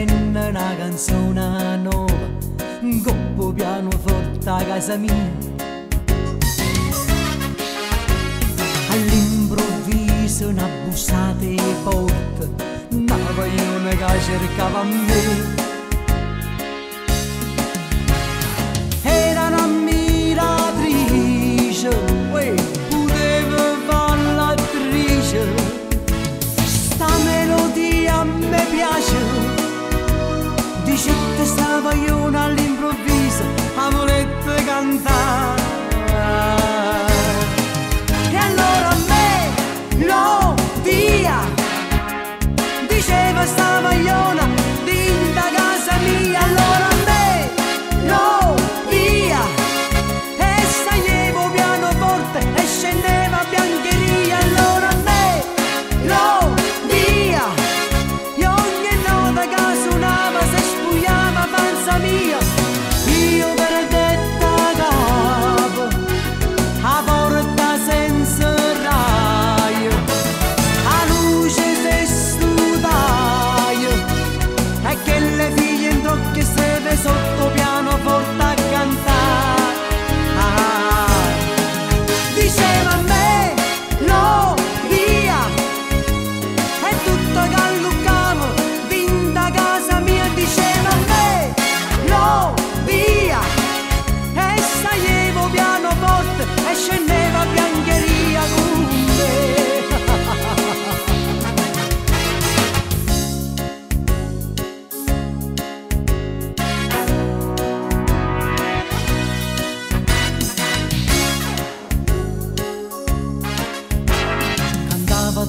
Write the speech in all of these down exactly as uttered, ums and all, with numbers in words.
venne una canzone nuova, coppo pianoforte a casa mia. All'improvviso una bussata e porta, una paglione che cercava me.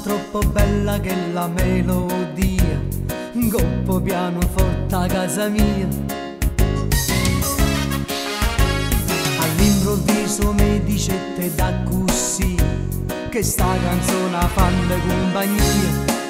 Troppo bella che la melodia, coppo pianoforte a casa mia. All'improvviso mi dicette da così, che sta canzone fanno compagnia.